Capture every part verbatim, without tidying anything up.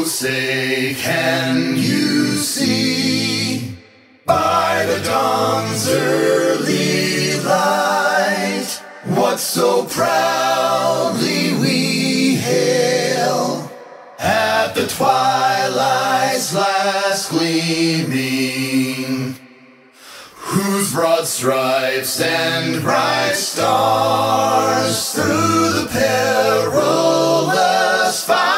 Oh, say, can you see by the dawn's early light what so proudly we hail at the twilight's last gleaming, whose broad stripes and bright stars through the perilous fight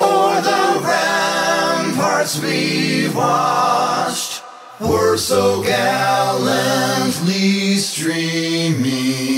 o'er the ramparts we watched were so gallantly streaming.